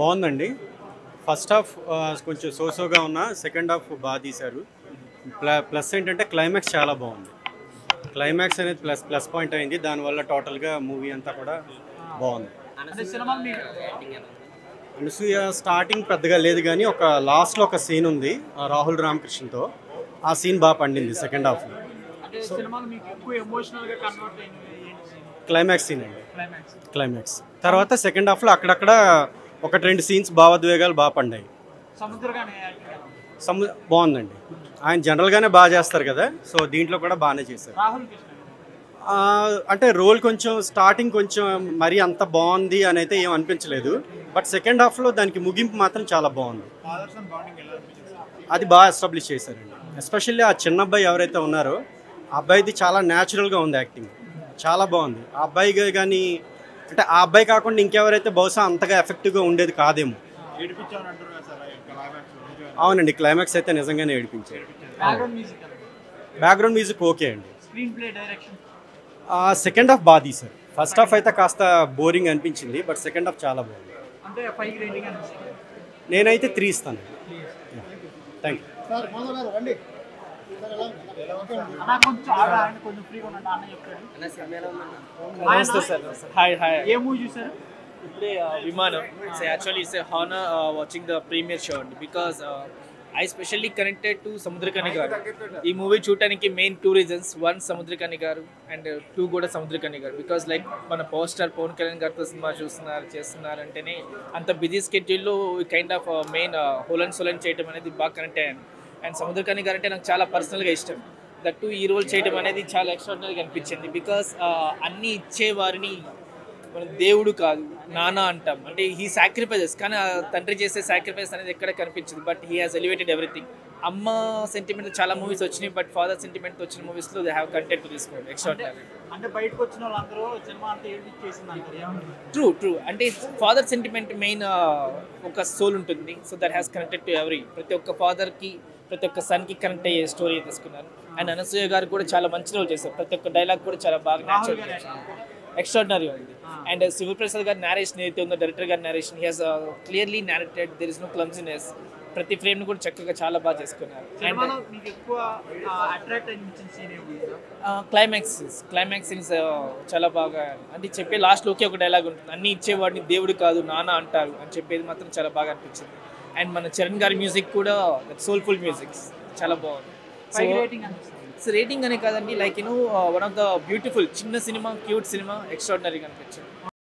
బాగుందండి. First half కొంచెం సోసోగా ఉన్న సెకండ్ హాఫ్ బాగా తీశారు. ప్లస్ ఏంటంటే క్లైమాక్స్ చాలా బాగుంది. క్లైమాక్స్ అనేది ప్లస్ పాయింట్ అయింది. దానివల్ల టోటల్గా మూవీ అంతా కూడా బాగుంది. అనసూయ స్టార్టింగ్ పెద్దగా లేదు, కానీ ఒక లాస్ట్లో ఒక సీన్ ఉంది రాహుల్ రామకృష్ణతో. ఆ సీన్ బాగా పండింది సెకండ్ హాఫ్లో. క్లైమాక్స్ సీన్ అండి, క్లైమాక్స్. తర్వాత సెకండ్ హాఫ్లో అక్కడక్కడ ఒక రెండు సీన్స్ భావోద్వేగాలు బాగా పండాయి. బాగుందండి. ఆయన జనరల్గానే బాగా చేస్తారు కదా, సో దీంట్లో కూడా బాగానే చేశారు. అంటే రోల్ కొంచెం స్టార్టింగ్ కొంచెం మరీ అంత బాగుంది అని అయితే ఏం అనిపించలేదు, బట్ సెకండ్ హాఫ్లో దానికి ముగింపు మాత్రం చాలా బాగుంది. అది బాగా ఎస్టాబ్లిష్ చేశారండి. ఎస్పెషల్లీ ఆ చిన్న అబ్బాయి ఎవరైతే ఉన్నారో ఆ అబ్బాయిది చాలా న్యాచురల్గా ఉంది యాక్టింగ్, చాలా బాగుంది. ఆ అబ్బాయి కానీ అంటే ఆ అబ్బాయి కాకుండా ఇంకెవరైతే బహుశా అంతగా ఎఫెక్టివ్గా ఉండేది కాదేమో. అవునండి, క్లైమాక్స్ అయితే నిజంగానే ఏడిపించారు. బ్యాక్గ్రౌండ్ మ్యూజిక్ ఓకే అండి. సెకండ్ హాఫ్ బాగా తీశారు. ఫస్ట్ హాఫ్ అయితే కాస్త బోరింగ్ అనిపించింది, బట్ సెకండ్ హాఫ్ చాలా బాగుంది. నేనైతే 3 ఇస్తాను. Thank you. Actually, it's a honor watching the premiere show because I specially connected to Samuthirakani garu. Ee movie chudaniki main two reasons: one Samuthirakani garu and two kuda Samuthirakani garu, because like mana power star Pawan Kalyan garu cinema chestunar antene anta busy schedule lo kind of main holan solan cheyadam anedi ba connect ayyan. And Samuthirakani గారు అంటే నాకు చాలా పర్సనల్గా ఇష్టం. That ఈ role చేయడం అనేది చాలా ఎక్స్ట్రాడినరీగా అనిపించింది. బికాస్ అన్నీ ఇచ్చేవారిని మనం దేవుడు కాదు నాన్న అంటాం, అంటే ఈ సాక్రిఫైజెస్, కానీ తండ్రి చేసే సాక్రిఫైస్ అనేది ఎక్కడ కనిపించింది. But he has elevated everything. అమ్మ సెంటిమెంట్ చాలా మూవీస్ వచ్చినాయి, బట్ ఫాదర్ సెంటిమెంట్ వచ్చిన మూవీస్లో దే హ్యావ్ కంటెంట్ తీసుకోండి ఎక్స్ట్రాడినరీ. అంటే బయటకు వచ్చిన వాళ్ళందరూ సినిమా అంటే ట్రూ అంటే ఫాదర్ సెంటిమెంట్ మెయిన్ ఒక సోల్ ఉంటుంది. So that has connected to every, ప్రతి ఒక్క ఫాదర్కి ప్రతి ఒక్క సన్కి కనెక్ట్ అయ్యే స్టోరీ తీసుకున్నారు. అండ్ అనసూయ గారు కూడా చాలా మంచి రోల్ చేశారు. ప్రతి ఒక్క డైలాగ్ కూడా చాలా బాగా ఎక్స్ట్రాడినరీ ఉంది. అండ్ శివప్రసాద్ గారి నేరేషన్ ఏదైతే ఉందో, డైరెక్టర్ గారి narration, he has clearly narrated, there is no clumsiness. ప్రతి ఫ్రేమ్ని కూడా చక్కగా చాలా బాగా చేసుకున్నారు. క్లైమాక్స్ సీన్స్ చాలా బాగా, అంటే చెప్పే లాస్ట్లో ఒకే ఒక డైలాగ్ ఉంటుంది, అన్నీ ఇచ్చేవాడిని దేవుడు కాదు నాన్న అంటారు అని చెప్పేది మాత్రం చాలా బాగా అనిపించింది. అండ్ మన చరణ్ గారి మ్యూజిక్ కూడా సోల్ఫుల్ మ్యూజిక్ చాలా బాగుంది. సో రేటింగ్ అనే కాదండి, like you know one of the beautiful చిన్న సినిమా, క్యూట్ సినిమా, ఎక్స్ట్రాడినరీగా అనిపించింది.